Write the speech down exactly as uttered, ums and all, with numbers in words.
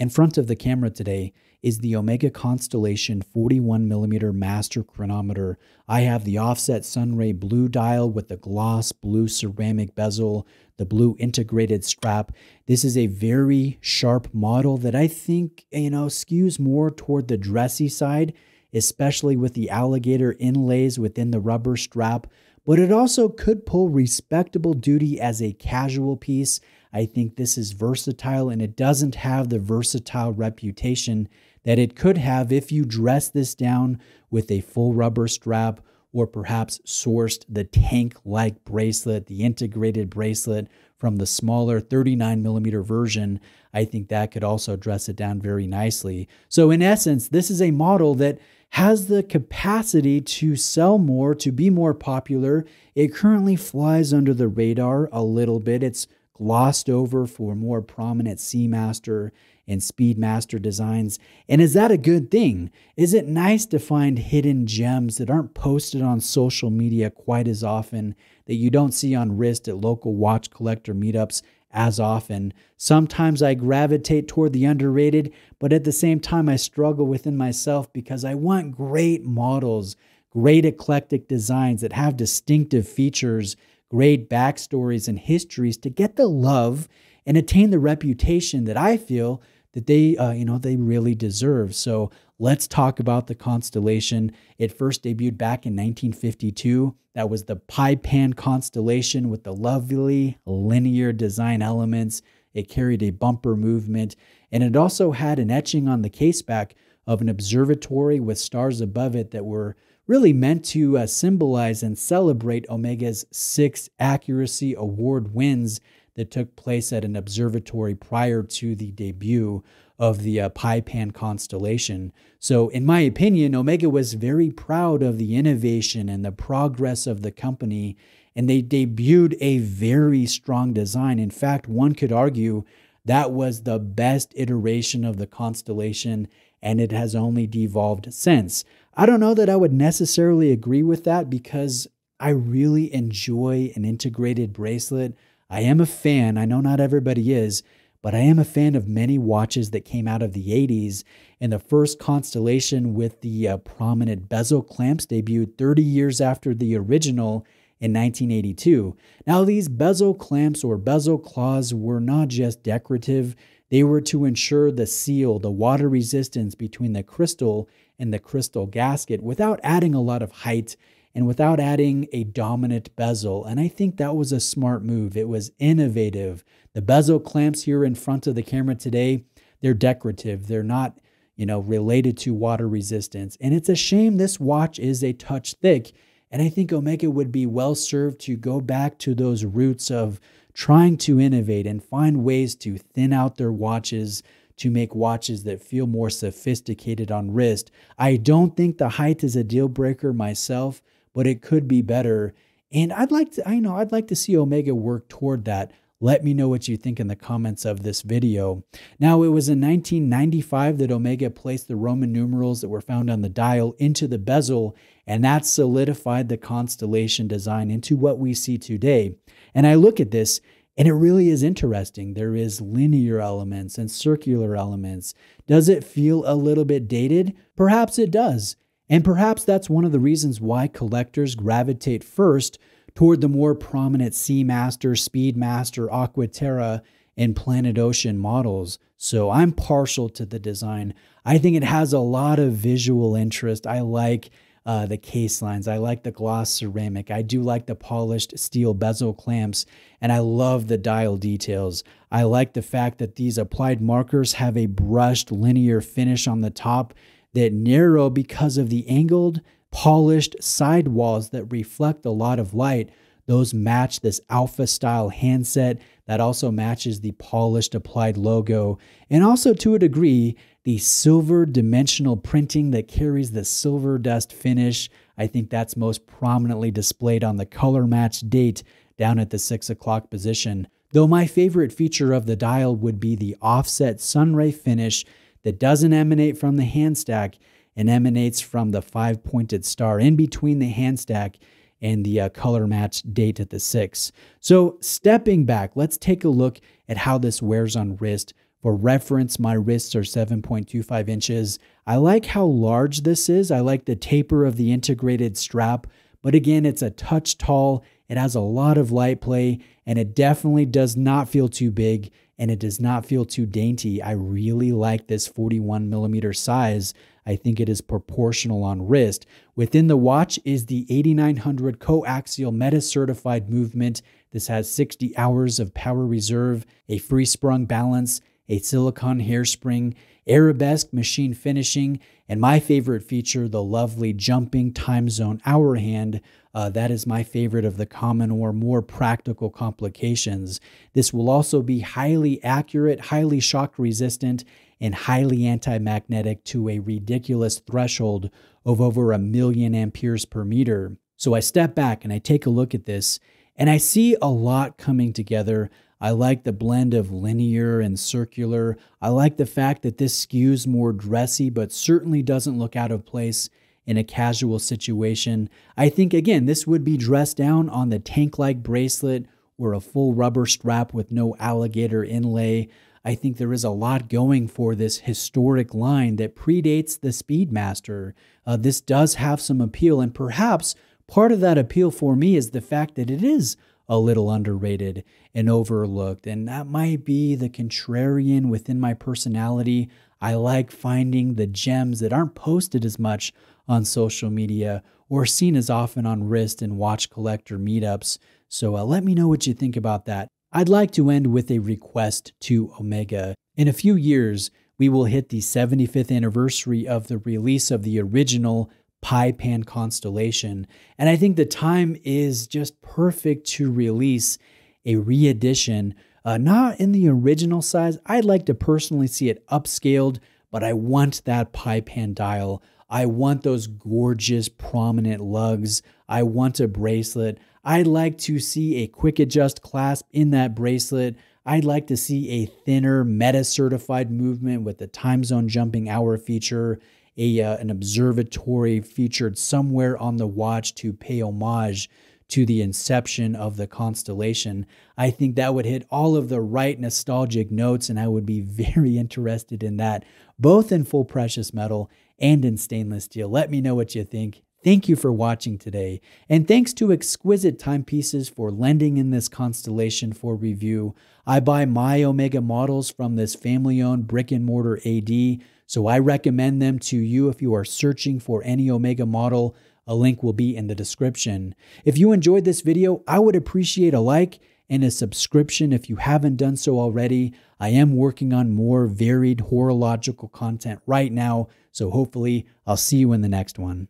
In front of the camera today is the Omega Constellation forty-one millimeter master chronometer. I have the offset sunray blue dial with the gloss blue ceramic bezel, the blue integrated strap. This is a very sharp model that I think, you know, skews more toward the dressy side, especially with the alligator inlays within the rubber strap. But it also could pull respectable duty as a casual piece. I think this is versatile, and it doesn't have the versatile reputation that it could have if you dress this down with a full rubber strap or perhaps sourced the tank-like bracelet, the integrated bracelet from the smaller thirty-nine millimeter version. I think that could also dress it down very nicely. So in essence, this is a model that has the capacity to sell more, to be more popular. It currently flies under the radar a little bit. It's glossed over for more prominent Seamaster and Speedmaster designs. And is that a good thing? Is it nice to find hidden gems that aren't posted on social media quite as often, that you don't see on wrist at local watch collector meetups as often? Sometimes I gravitate toward the underrated, but at the same time I struggle within myself because I want great models, great eclectic designs that have distinctive features, great backstories and histories to get the love and attain the reputation that I feel that they, uh, you know, they really deserve. So let's talk about the Constellation. It first debuted back in nineteen fifty-two. That was the Pie Pan Constellation with the lovely linear design elements. It carried a bumper movement, and it also had an etching on the caseback of an observatory with stars above it that were really meant to uh, symbolize and celebrate Omega's six accuracy award wins that took place at an observatory prior to the debut of the uh, Pie Pan Constellation. So in my opinion, Omega was very proud of the innovation and the progress of the company, and they debuted a very strong design. In fact, one could argue that was the best iteration of the Constellation, and it has only devolved since. I don't know that I would necessarily agree with that because I really enjoy an integrated bracelet. I am a fan. I know not everybody is, but I am a fan of many watches that came out of the eighties. And the first Constellation with the uh, prominent bezel clamps debuted thirty years after the original in nineteen eighty-two. Now, these bezel clamps or bezel claws were not just decorative. They were to ensure the seal, the water resistance between the crystal and the crystal gasket without adding a lot of height and without adding a dominant bezel. And I think that was a smart move. It was innovative. The bezel clamps here in front of the camera today, they're decorative. They're not, you know, related to water resistance. And it's a shame this watch is a touch thick. And I think Omega would be well served to go back to those roots of trying to innovate and find ways to thin out their watches to make watches that feel more sophisticated on wrist. I don't think the height is a deal breaker myself, but it could be better. And I'd like to, I know I'd like to see Omega work toward that. Let me know what you think in the comments of this video. Now, it was in nineteen ninety-five that Omega placed the Roman numerals that were found on the dial into the bezel, and that solidified the Constellation design into what we see today. And I look at this, and it really is interesting. There is linear elements and circular elements. Does it feel a little bit dated? Perhaps it does. And perhaps that's one of the reasons why collectors gravitate first toward the more prominent Seamaster, Speedmaster, Aqua Terra, and Planet Ocean models. So I'm partial to the design. I think it has a lot of visual interest. I like Uh, the case lines. I like the gloss ceramic. I do like the polished steel bezel clamps, and I love the dial details. I like the fact that these applied markers have a brushed linear finish on the top that narrow because of the angled, polished side walls that reflect a lot of light. Those match this alpha style handset that also matches the polished applied logo. And also to a degree, the silver dimensional printing that carries the silver dust finish. I think that's most prominently displayed on the color match date down at the six o'clock position. Though my favorite feature of the dial would be the offset sunray finish that doesn't emanate from the handstack and emanates from the five pointed star in between the handstack and the uh, color match date at the six. So stepping back, let's take a look at how this wears on wrist For reference, my wrists are seven point two five inches. I like how large this is. I like the taper of the integrated strap, but again, it's a touch tall. It has a lot of light play, and it definitely does not feel too big, and it does not feel too dainty. I really like this forty-one millimeter size. I think it is proportional on wrist. Within the watch is the eighty-nine hundred coaxial Metas certified movement. This has sixty hours of power reserve, a free sprung balance, a silicone hairspring, arabesque machine finishing, and my favorite feature, the lovely jumping time zone hour hand. Uh, that is my favorite of the common or more practical complications. This will also be highly accurate, highly shock resistant, and highly anti-magnetic to a ridiculous threshold of over a million amperes per meter. So I step back and I take a look at this, and I see a lot coming together. I like the blend of linear and circular. I like the fact that this skews more dressy, but certainly doesn't look out of place in a casual situation. I think, again, this would be dressed down on the tank-like bracelet or a full rubber strap with no alligator inlay. I think there is a lot going for this historic line that predates the Speedmaster. Uh, this does have some appeal, and perhaps part of that appeal for me is the fact that it is a little underrated and overlooked. And that might be the contrarian within my personality. I like finding the gems that aren't posted as much on social media or seen as often on wrist and watch collector meetups. So uh, let me know what you think about that. I'd like to end with a request to Omega. In a few years, we will hit the seventy-fifth anniversary of the release of the original Pie Pan Constellation, and I think the time is just perfect to release a re-edition, uh, not in the original size. I'd like to personally see it upscaled, but I want that Pie Pan dial. I want those gorgeous prominent lugs. I want a bracelet. I'd like to see a quick adjust clasp in that bracelet. I'd like to see a thinner Metas certified movement with the time zone jumping hour feature. A, uh, an observatory featured somewhere on the watch to pay homage to the inception of the Constellation. I think that would hit all of the right nostalgic notes, and I would be very interested in that, both in full precious metal and in stainless steel. Let me know what you think. Thank you for watching today, and thanks to Exquisite Timepieces for lending in this Constellation for review. I buy my Omega models from this family-owned brick-and-mortar A D, so I recommend them to you if you are searching for any Omega model. A link will be in the description. If you enjoyed this video, I would appreciate a like and a subscription if you haven't done so already. I am working on more varied horological content right now, so hopefully I'll see you in the next one.